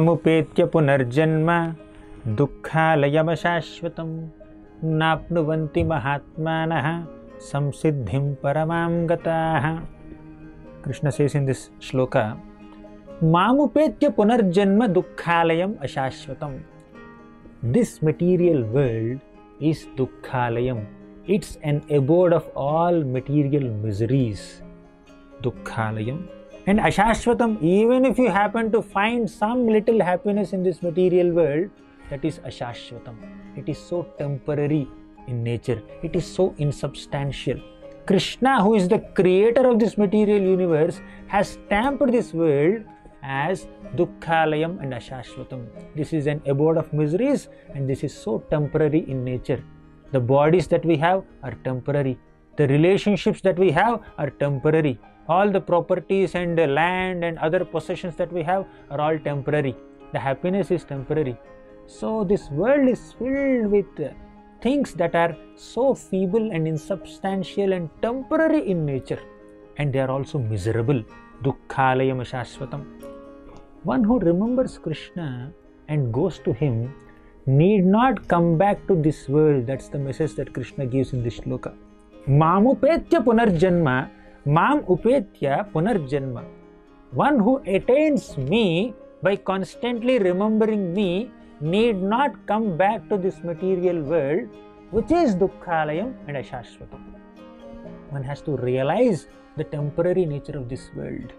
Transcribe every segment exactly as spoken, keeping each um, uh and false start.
Mām upetya punar janma Duḥkhālaya Aśāśvatam Nāpnuvanti Mahātmānah Samsiddhim Paramam Gataah. Krishna says in this shloka, Mām upetya punar janma Duḥkhālayam Aśāśvatam. This material world is Duḥkhālayam. It's an abode of all material miseries. Duḥkhālayam. And Aśāśvatam, even if you happen to find some little happiness in this material world, that is Aśāśvatam. It is so temporary in nature. It is so insubstantial. Krishna, who is the creator of this material universe, has stamped this world as Duḥkhālayam and Aśāśvatam. This is an abode of miseries, and this is so temporary in nature. The bodies that we have are temporary. The relationships that we have are temporary. All the properties and the land and other possessions that we have are all temporary. The happiness is temporary. So this world is filled with things that are so feeble and insubstantial and temporary in nature. And they are also miserable. Duḥkhālayam Aśāśvatam. One who remembers Krishna and goes to him need not come back to this world. That's the message that Krishna gives in this shloka. Mām upetya punar janma, Mām upetya punar janma. One who attains me by constantly remembering me need not come back to this material world, which is Duḥkhālayam and Aśāśvatam. One has to realize the temporary nature of this world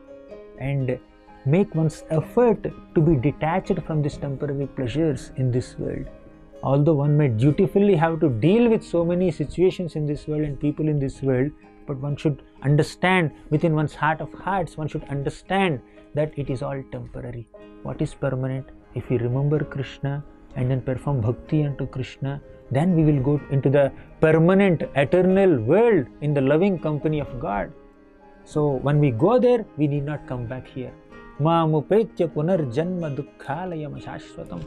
and make one's effort to be detached from these temporary pleasures in this world. Although one may dutifully have to deal with so many situations in this world and people in this world, but one should understand within one's heart of hearts, one should understand that it is all temporary. What is permanent? If we remember Krishna and then perform bhakti unto Krishna, then we will go into the permanent, eternal world in the loving company of God. So when we go there, we need not come back here. Mām upetya punar janma Duḥkhālayam Aśāśvatam.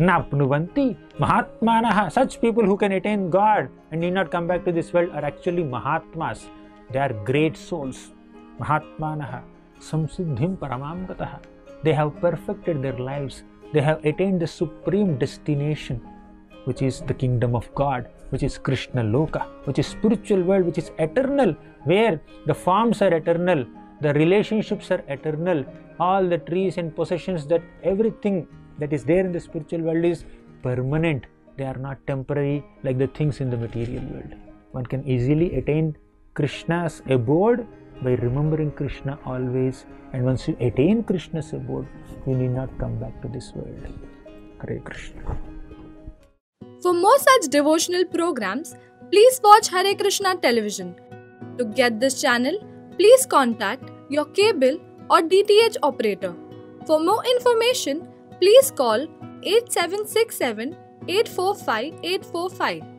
Nāpnuvanti Mahātmānah. Such people who can attain God and need not come back to this world are actually Mahātmas. They are great souls. Mahātmānah samsiddhim paramam gatah. They have perfected their lives. They have attained the supreme destination, which is the kingdom of God, which is Krishna Loka, which is spiritual world, which is eternal, where the forms are eternal, the relationships are eternal, all the trees and possessions, that everything that is there in the spiritual world is permanent. They are not temporary like the things in the material world. One can easily attain Krishna's abode by remembering Krishna always, and once you attain Krishna's abode, you need not come back to this world. Hare Krishna. For more such devotional programs, please watch Hare Krishna television. To get this channel, please contact your cable or D T H operator. For more information, please call eight seven six seven, eight four five, eight four five.